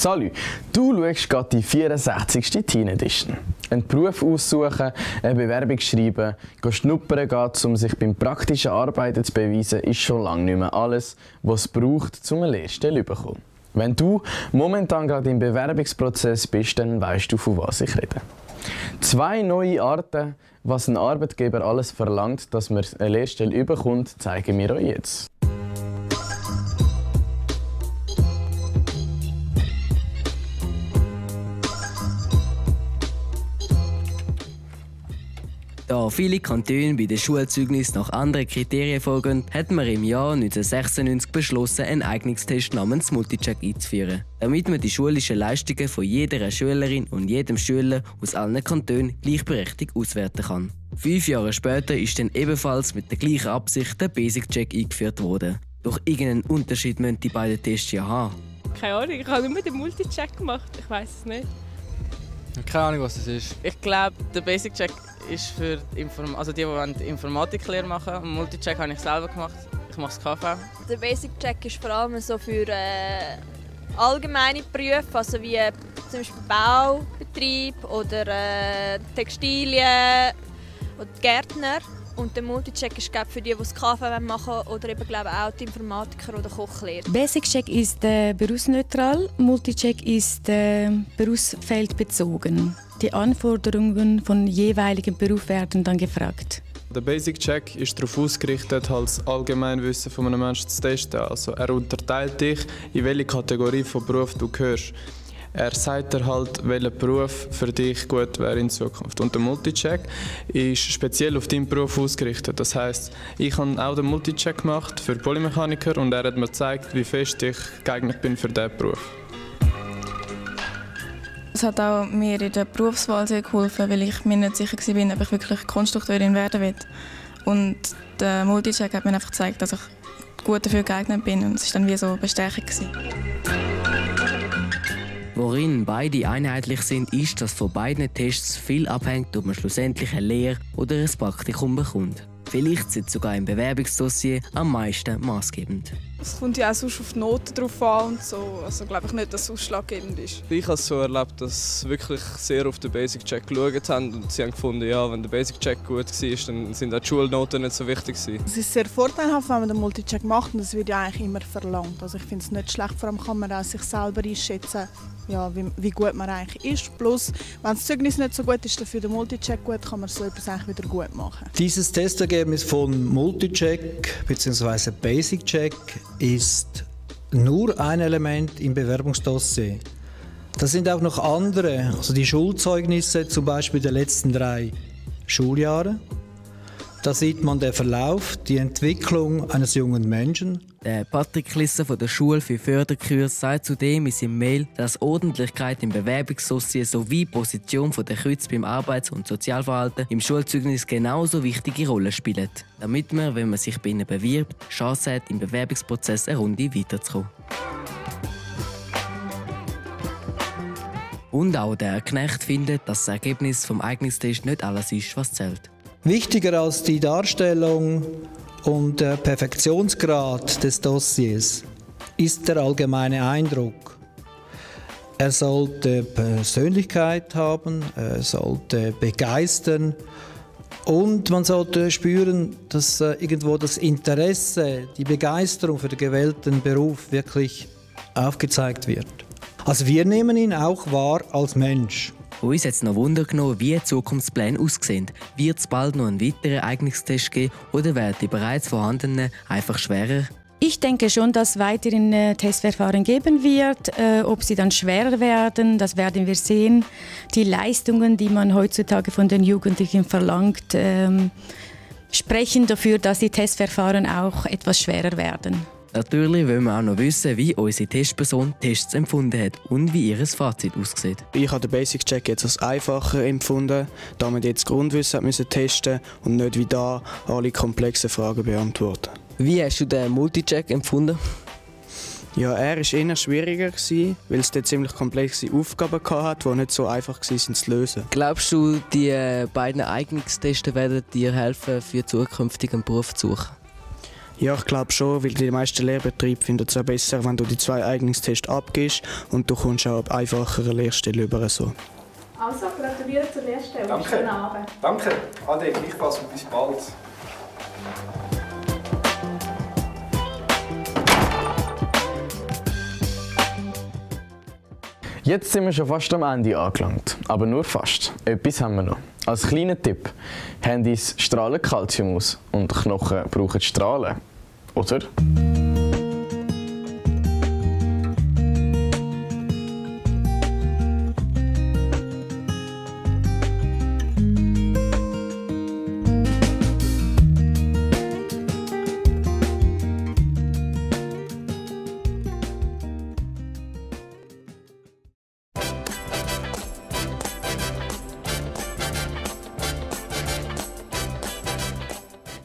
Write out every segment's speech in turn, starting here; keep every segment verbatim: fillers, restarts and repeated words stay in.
Salut! Du schaust gerade die vierundsechzigste TeenEdition. Einen Beruf aussuchen, eine Bewerbung schreiben, schnuppern gehen, um sich beim praktischen Arbeiten zu beweisen, ist schon lange nicht mehr alles, was es braucht, um eine Lehrstelle zu bekommen. Wenn du momentan gerade im Bewerbungsprozess bist, dann weißt du, von was ich rede. Zwei neue Arten, was ein Arbeitgeber alles verlangt, dass man eine Lehrstelle bekommt, zeigen wir euch jetzt. Da viele Kantone bei den Schulzeugnissen nach anderen Kriterien vorgehen, hat man im Jahr neunzehnhundertsechsundneunzig beschlossen, einen Eignungstest namens Multi-Check einzuführen, damit man die schulischen Leistungen von jeder Schülerin und jedem Schüler aus allen Kantonen gleichberechtigt auswerten kann. Fünf Jahre später ist dann ebenfalls mit der gleichen Absicht der Basic-Check eingeführt worden. Doch irgendeinen Unterschied müssen die beiden Tests ja haben. Keine Ahnung, ich habe nur den Multi-Check gemacht, ich weiß es nicht. Keine Ahnung, was das ist. Ich glaube, der Basic-Check ist für die, Inform also die, die Informatiklehre machen wollen. Multi-Check habe ich selber gemacht. Ich mache das K V. Der Basic-Check ist vor allem so für äh, allgemeine Berufe, also wie äh, zum Beispiel Baubetrieb oder äh, Textilien und Gärtner. Und der Multi-Check ist für die, die das K V machen oder eben, glaube ich, auch die Informatiker oder Kochlehrer. Basic-Check ist äh, berufsneutral, Multi-Check ist äh, berufsfeldbezogen. Die Anforderungen von jeweiligen Beruf werden dann gefragt. Der Basic-Check ist darauf ausgerichtet, das Allgemeinwissen von einem Menschen zu testen. Also er unterteilt dich, in welche Kategorie von Beruf du gehörst. Er sagt dir halt, welcher Beruf für dich gut wäre in Zukunft. Und der Multi-Check ist speziell auf deinen Beruf ausgerichtet. Das heisst, ich habe auch den Multi-Check gemacht für Polymechaniker und er hat mir gezeigt, wie fest ich geeignet bin für diesen Beruf. Es hat auch mir in der Berufswahl sehr geholfen, weil ich mir nicht sicher war, ob ich wirklich Konstrukteurin werden will. Und der Multi-Check hat mir einfach gezeigt, dass ich gut dafür geeignet bin und es war dann wie so eine Bestärkung. Worin beide einheitlich sind, ist, dass von beiden Tests viel abhängt, ob man schlussendlich eine Lehre oder ein Praktikum bekommt. Vielleicht sind sogar im Bewerbungsdossier am meisten maßgebend. Es kommt ja auch sonst auf die Noten drauf an und so. Also glaube ich nicht, dass es ausschlaggebend ist. Ich habe es so erlebt, dass sie wirklich sehr auf den Basic-Check geschaut haben und sie haben gefunden, ja, wenn der Basic-Check gut war, dann sind auch die Schulnoten nicht so wichtig. Es ist sehr vorteilhaft, wenn man den Multi-Check macht und das wird ja eigentlich immer verlangt. Also ich finde es nicht schlecht, vor allem kann man auch sich selber einschätzen, ja, wie, wie gut man eigentlich ist. Plus, wenn das Zeugnis nicht so gut ist, dafür der Multi-Check gut, kann man so etwas eigentlich wieder gut machen. Dieses Testergebnis von Multi-Check bzw. Basic-Check ist nur ein Element im Bewerbungsdossier. Das sind auch noch andere, also die Schulzeugnisse zum Beispiel der letzten drei Schuljahre. Da sieht man den Verlauf, die Entwicklung eines jungen Menschen. Der Patrick Klisser von der Schule für Förderkurs sagt zudem in seinem Mail, dass Ordentlichkeit im Bewerbungsdossier sowie die Position der Kreuz beim Arbeits- und Sozialverhalten im Schulzeugnis genauso wichtige Rolle spielen, damit man, wenn man sich bei ihnen bewirbt, Chance hat, im Bewerbungsprozess eine Runde weiterzukommen. Und auch der Knecht findet, dass das Ergebnis vom Eignungstest nicht alles ist, was zählt. Wichtiger als die Darstellung und der Perfektionsgrad des Dossiers ist der allgemeine Eindruck. Er sollte Persönlichkeit haben, er sollte begeistern und man sollte spüren, dass irgendwo das Interesse, die Begeisterung für den gewählten Beruf wirklich aufgezeigt wird. Also wir nehmen ihn auch wahr als Mensch. Uns hat es noch Wunder genommen, wie die Zukunftspläne aussehen. Wird es bald noch einen weiteren Eignungstest geben oder werden die bereits vorhandenen einfach schwerer? Ich denke schon, dass es weiterhin äh, Testverfahren geben wird. Äh, ob sie dann schwerer werden, das werden wir sehen. Die Leistungen, die man heutzutage von den Jugendlichen verlangt, äh, sprechen dafür, dass die Testverfahren auch etwas schwerer werden. Natürlich wollen wir auch noch wissen, wie unsere Testperson Tests empfunden hat und wie ihr Fazit aussieht. Ich habe den Basic-Check jetzt als einfacher empfunden, da man jetzt Grundwissen müssen testen und nicht wie da alle komplexen Fragen beantworten. Wie hast du den Multi-Check empfunden? Ja, er war eher schwieriger, weil es dort ziemlich komplexe Aufgaben hatte, die nicht so einfach waren zu lösen. Glaubst du, die beiden Eignungstests werden dir helfen, für zukünftigen Beruf zu suchen? Ja, ich glaube schon, weil die meisten Lehrbetriebe finden es auch besser, wenn du die zwei Eignungstests abgibst und du kommst auch auf einfachere Lehrstelle über. So. Also, gratuliere zur Lehrstelle. Danke. Schönen Abend. Danke. Ade, gleichfalls und bis bald. Jetzt sind wir schon fast am Ende angelangt, aber nur fast. Etwas haben wir noch. Als kleiner Tipp: Handys strahlen Calcium aus und Knochen brauchen Strahlen, oder?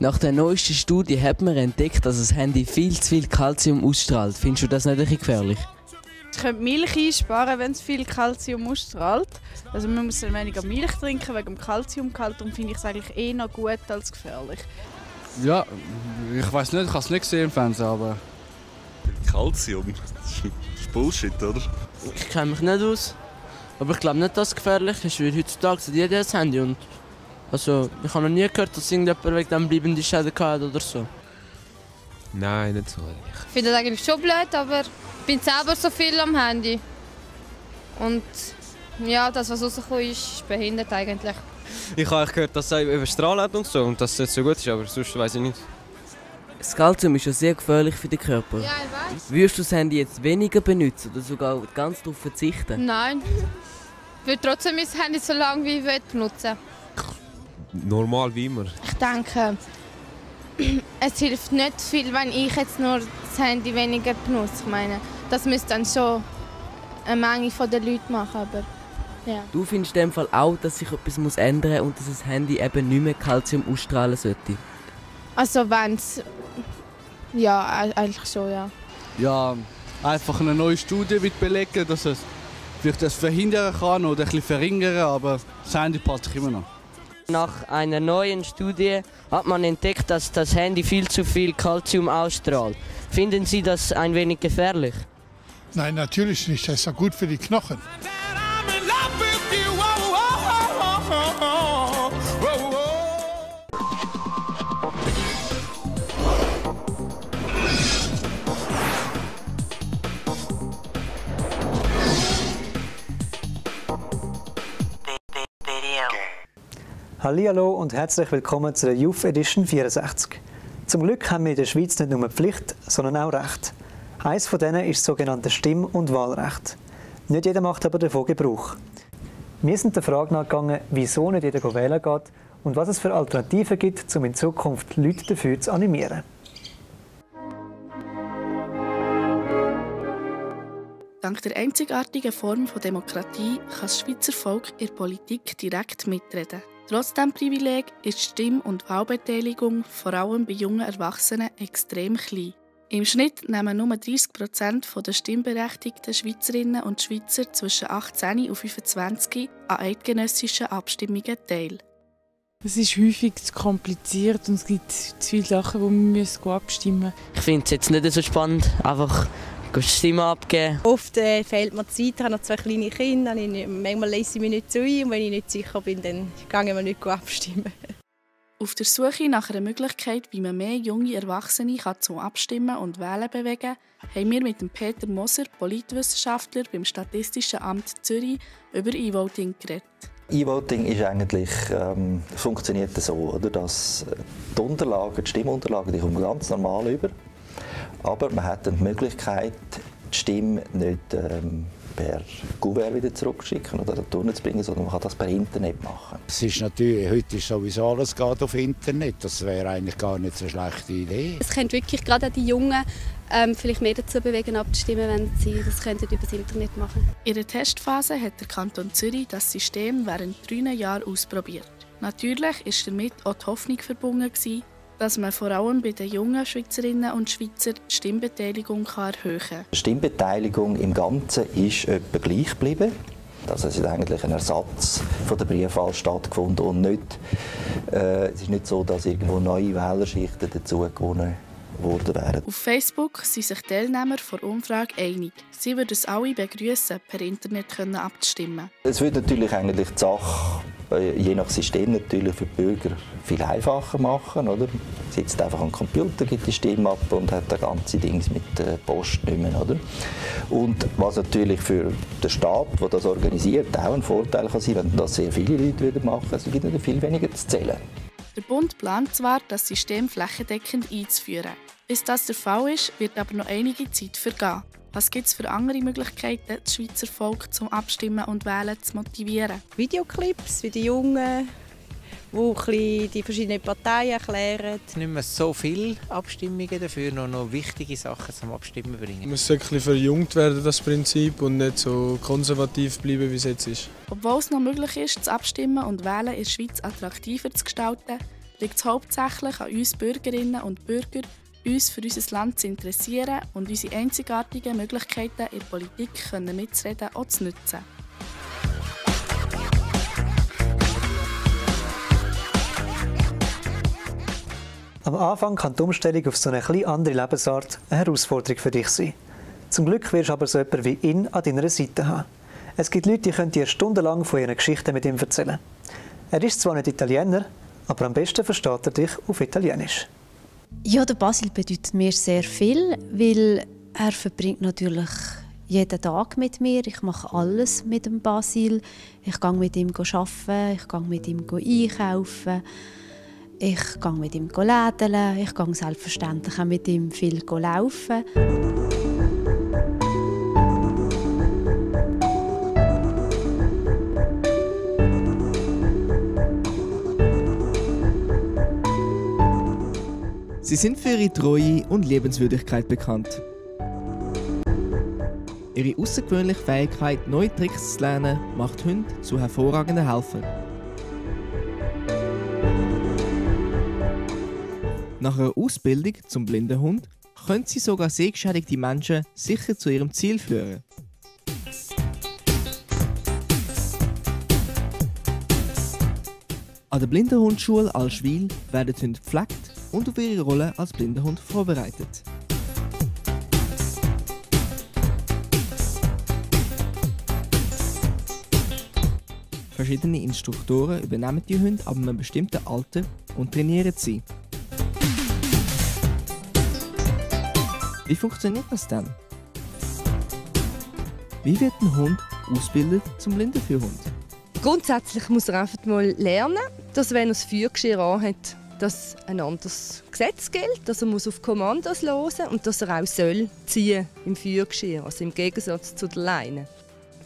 Nach der neuesten Studie hat man entdeckt, dass das Handy viel zu viel Calcium ausstrahlt. Findest du das nicht ein bisschen gefährlich? Ich könnte Milch einsparen, wenn es viel Calcium ausstrahlt. Also man muss dann weniger Milch trinken wegen dem Calciumgehalt. Darum finde ich es eigentlich eh noch gut als gefährlich. Ja, ich weiß nicht, ich habe es nicht gesehen im Fernsehen, aber... Calcium? Das ist Bullshit, oder? Ich kenne mich nicht aus. Aber ich glaube nicht, dass es gefährlich ist, weil heutzutage hat jeder ein Handy und... Also, ich habe noch nie gehört, dass irgendjemand wegen dem bleibende Schäden hatte oder so. Nein, nicht so. Ich finde das eigentlich schon blöd, aber ich bin selber so viel am Handy. Und ja, das, was rausgekommen ist, ist behindert eigentlich. Ich habe gehört, dass es über Strahlen und so und dass es nicht so gut ist, aber sonst weiß ich nicht. Das Calcium ist ja sehr gefährlich für den Körper. Ja, ich weiß. Würdest du das Handy jetzt weniger benutzen oder sogar ganz darauf verzichten? Nein. Ich würde trotzdem mein Handy so lange wie ich will benutzen. Normal wie immer. Ich denke, es hilft nicht viel, wenn ich jetzt nur das Handy weniger benutze. Ich meine, das müsste dann schon eine Menge der Leute machen. Aber, ja. Du findest in dem Fall auch, dass sich etwas ändern muss und dass das Handy eben nicht mehr Calcium ausstrahlen sollte? Also wenn es... Ja, eigentlich schon, ja. Ja, einfach eine neue Studie wird belegen, dass es vielleicht das verhindern kann oder ein bisschen verringern, aber das Handy passt sich immer noch. Nach einer neuen Studie hat man entdeckt, dass das Handy viel zu viel Calcium ausstrahlt. Finden Sie das ein wenig gefährlich? Nein, natürlich nicht. Das ist ja gut für die Knochen. Hallihallo und herzlich willkommen zur YouthEdition vierundsechzig. Zum Glück haben wir in der Schweiz nicht nur Pflicht, sondern auch Recht. Eines von denen ist das sogenannte Stimm- und Wahlrecht. Nicht jeder macht aber davon Gebrauch. Wir sind der Frage nachgegangen, wieso nicht jeder wählen geht und was es für Alternativen gibt, um in Zukunft Leute dafür zu animieren. Dank der einzigartigen Form von Demokratie kann das Schweizer Volk in der Politik direkt mitreden. Trotz diesem Privileg ist die Stimm- und Wahlbeteiligung vor allem bei jungen Erwachsenen extrem klein. Im Schnitt nehmen nur dreißig Prozent der stimmberechtigten Schweizerinnen und Schweizer zwischen achtzehn und fünfundzwanzig an eidgenössischen Abstimmungen teil. Es ist häufig zu kompliziert und es gibt zu viele Sachen, die wir abstimmen müssen. Ich finde es jetzt nicht so spannend, einfach die Stimme abgeben. Oft äh, fehlt mir die Zeit, ich habe noch zwei kleine Kinder, ich, manchmal lese ich mich nicht so ein und wenn ich nicht sicher bin, dann gehe ich mir nicht abstimmen. Auf der Suche nach einer Möglichkeit, wie man mehr junge Erwachsene zum Abstimmen und Wählen bewegen kann, haben wir mit dem Peter Moser, Politwissenschaftler beim Statistischen Amt Zürich, über E-Voting geredet. E-Voting ist eigentlich, ähm, funktioniert so, oder? Dass die Unterlagen, die Stimmunterlagen, die kommen ganz normal über. Aber man hat die Möglichkeit, die Stimme nicht ähm, per Kuvert wieder zurückzuschicken oder dorthin zu bringen, sondern man kann das per Internet machen. Es ist natürlich, heute ist sowieso alles geht auf Internet. Das wäre eigentlich gar nicht so eine schlechte Idee. Es könnte wirklich gerade die Jungen ähm, vielleicht mehr dazu bewegen, abzustimmen, wenn sie das könnten über das Internet machen. In der Testphase hat der Kanton Zürich das System während drei Jahren ausprobiert. Natürlich war damit auch die Hoffnung verbunden, dass man vor allem bei den jungen Schweizerinnen und Schweizern die Stimmbeteiligung erhöhen kann. Die Stimmbeteiligung im Ganzen ist etwa gleich geblieben. Also es ist eigentlich ein Ersatz von der Briefwahl stattgefunden und nicht, äh, es ist nicht so, dass irgendwo neue Wählerschichten dazugewonnen worden wären. Auf Facebook sind sich Teilnehmer der Umfrage einig. Sie würden es alle begrüßen, per Internet können abzustimmen. Es wird natürlich eigentlich die Sache, je nach System, natürlich für die Bürger viel einfacher machen. Oder? Man sitzt einfach am Computer, gibt die Stimme ab und hat das ganze Ding mit der Post nicht mehr, oder? Und was natürlich für den Staat, der das organisiert, auch ein Vorteil kann sein, wenn das sehr viele Leute machen würden. Es gibt natürlich viel weniger zu zählen. Der Bund plant zwar, das System flächendeckend einzuführen. Bis das der Fall ist, wird aber noch einige Zeit vergehen. Was gibt es für andere Möglichkeiten, das Schweizer Volk zum Abstimmen und Wählen zu motivieren? Videoclips für die Jungen, die die verschiedenen Parteien erklären. Nicht mehr so viele Abstimmungen, dafür nur noch wichtige Sachen zum Abstimmen bringen. Es muss ein bisschen verjüngt werden, das Prinzip, und nicht so konservativ bleiben, wie es jetzt ist. Obwohl es noch möglich ist, das Abstimmen und Wählen in der Schweiz attraktiver zu gestalten, liegt es hauptsächlich an uns Bürgerinnen und Bürger, uns für unser Land zu interessieren und unsere einzigartigen Möglichkeiten in der Politik mitzureden und zu nutzen. Am Anfang kann die Umstellung auf so eine etwas andere Lebensart eine Herausforderung für dich sein. Zum Glück wirst du aber so jemanden wie ihn an deiner Seite haben. Es gibt Leute, die können dir stundenlang von ihren Geschichten mit ihm erzählen. Er ist zwar nicht Italiener, aber am besten versteht er dich auf Italienisch. Ja, der Basil bedeutet mir sehr viel, weil er verbringt natürlich jeden Tag mit mir. Ich mache alles mit dem Basil. Ich gehe mit ihm arbeiten, ich gehe mit ihm einkaufen, ich gehe mit ihm lädeln, ich gehe selbstverständlich auch mit ihm viel laufen. Sie sind für ihre Treue und Liebenswürdigkeit bekannt. Ihre außergewöhnliche Fähigkeit, neue Tricks zu lernen, macht Hunde zu hervorragenden Helfern. Nach einer Ausbildung zum Blindenhund können sie sogar sehgeschädigte Menschen sicher zu ihrem Ziel führen. An der Blindenhundschule Allschwil werden Hunde gepflegt und auf ihre Rolle als Blindenhund vorbereitet. Verschiedene Instruktoren übernehmen die Hunde ab einem bestimmten Alter und trainieren sie. Wie funktioniert das denn? Wie wird ein Hund ausgebildet zum Blindenführhund? Grundsätzlich muss er einfach mal lernen, dass, wenn er das Führgeschirr anhat, dass ein anderes Gesetz gilt, dass er muss auf Kommandos hören und dass er auch soll ziehen im Führgeschirr, also im Gegensatz zu der Leine.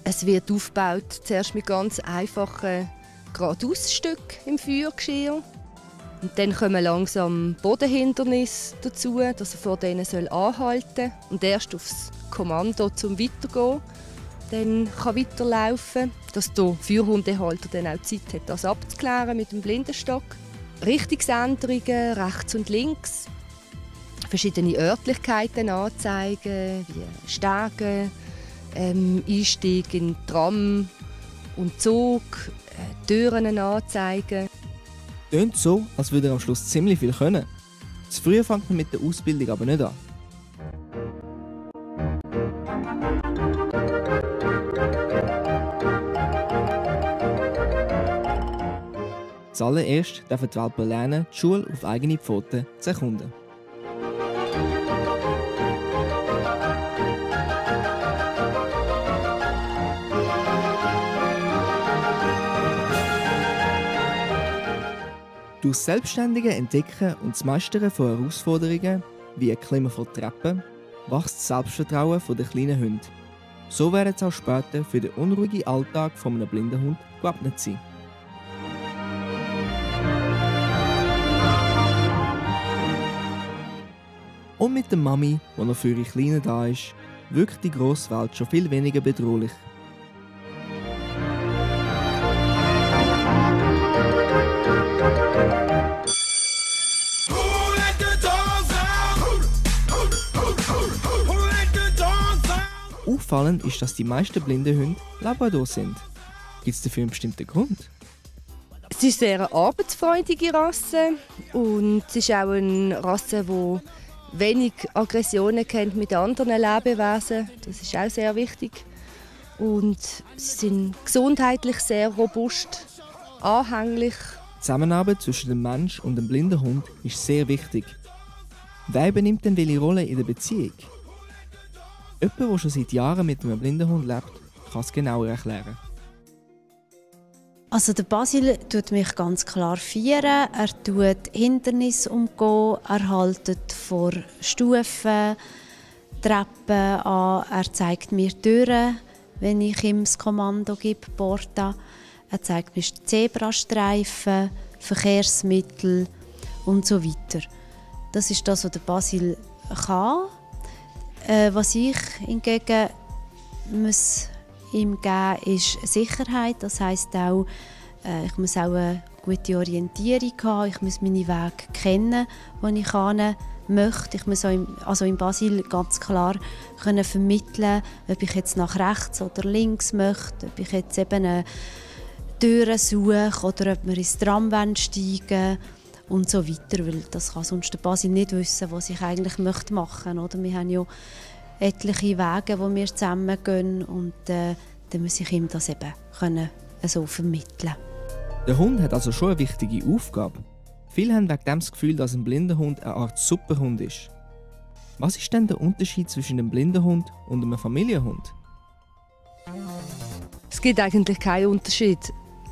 Es wird aufgebaut zuerst mit ganz einfachen Geradeausstücken im Führgeschirr. Und dann kommen langsam Bodenhindernisse dazu, dass er vor denen soll anhalten und erst aufs Kommando zum Weitergehen dann kann weiterlaufen, dass der Führhundehalter dann auch Zeit hat, das abzuklären mit dem Blindenstock. Richtungsänderungen rechts und links, verschiedene Örtlichkeiten anzeigen, wie Stege, ähm, Einstieg in Tram und Zug, äh, Türen anzeigen. Tönt so, als würde er am Schluss ziemlich viel können. Zu früh fängt man mit der Ausbildung aber nicht an. Zuallererst dürfen die Welpen lernen, die Schule auf eigene Pfoten zu erkunden. Durch selbstständige Entdecken und das Meistern von Herausforderungen, wie ein Klimmen von Treppen, wächst das Selbstvertrauen der kleinen Hunde. So werden sie auch später für den unruhigen Alltag eines Blindenhundes gewappnet sein. Und mit der Mami, die noch für ihre Kleinen da ist, wirkt die grosse Welt schon viel weniger bedrohlich. Auffallend ist, dass die meisten Blindenhunde Labrador sind. Gibt es dafür einen bestimmten Grund? Es ist eine sehr arbeitsfreudige Rasse und es ist auch eine Rasse, die wenig Aggressionen kennt mit anderen Lebewesen. Das ist auch sehr wichtig. Und sie sind gesundheitlich sehr robust, anhänglich. Die Zusammenarbeit zwischen dem Mensch und dem Blindenhund ist sehr wichtig. Wer übernimmt denn welche Rolle in der Beziehung? Jemand, der schon seit Jahren mit einem Blindenhund lebt, kann es genauer erklären. Also der Basil tut mich ganz klar feiern. Er tut Hindernisse umgehen, er haltet vor Stufen, Treppen an, er zeigt mir Türen, wenn ich ihm das Kommando gebe, Porta. Er zeigt mir Zebrastreifen, Verkehrsmittel und so weiter. Das ist das, was der Basil kann. Äh, was ich hingegen muss ihm geben muss, ist Sicherheit. Das heisst auch, äh, ich muss auch eine gute Orientierung haben. Ich muss meine Wege kennen, wo ich hin möchte. Ich muss auch im, also im Basil ganz klar können vermitteln, ob ich jetzt nach rechts oder links möchte, ob ich jetzt eben eine Türe suche oder ob wir ins Tram steigen und so weiter, weil das kann sonst der Basil nicht wissen, was ich eigentlich möchte machen möchte. Wir haben ja etliche Wege, wo wir zusammen gehen und äh, dann muss ich ihm das eben können so vermitteln. Der Hund hat also schon eine wichtige Aufgabe. Viele haben wegen dem das Gefühl, dass ein Blindenhund eine Art Superhund ist. Was ist denn der Unterschied zwischen einem Blindenhund und einem Familienhund? Es gibt eigentlich keinen Unterschied.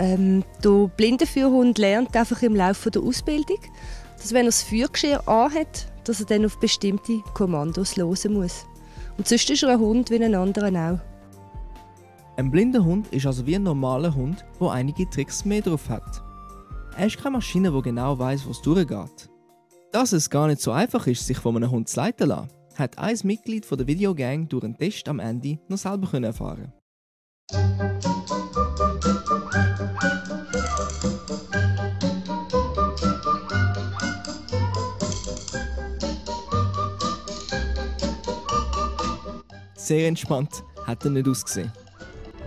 Ähm, der Blindenführhund lernt einfach im Laufe der Ausbildung, dass wenn er das Führgeschirr anhat, dass er dann auf bestimmte Kommandos hören muss. Und sonst ist er ein Hund wie ein anderer auch. Ein Blindenhund ist also wie ein normaler Hund, der einige Tricks mehr drauf hat. Er ist keine Maschine, die genau weiss, wo es durchgeht. Dass es gar nicht so einfach ist, sich von einem Hund zu leiten lassen, hat ein Mitglied der VideoGang durch einen Test am Ende noch selber erfahren können. Sehr entspannt hat er nicht ausgesehen.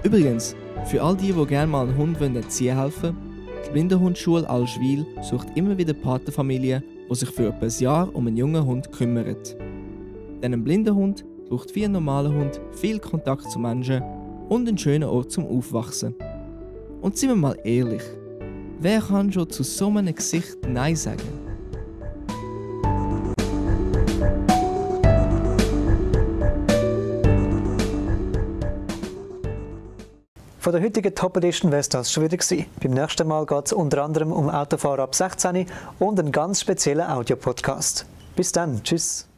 Übrigens, für all die, die gerne mal einen Hund erziehen helfen wollen, die Blindenhundschule Allschwil sucht immer wieder Patenfamilien, die sich für etwa ein Jahr um einen jungen Hund kümmern. Denn ein Blindenhund braucht wie ein normaler Hund viel Kontakt zu Menschen und einen schönen Ort zum Aufwachsen. Und seien wir mal ehrlich, wer kann schon zu so einem Gesicht Nein sagen? Von der heutigen TopEdition wäre es das schon wieder gewesen. Beim nächsten Mal geht es unter anderem um Autofahren ab sechzehn und einen ganz speziellen Audiopodcast. Bis dann, tschüss.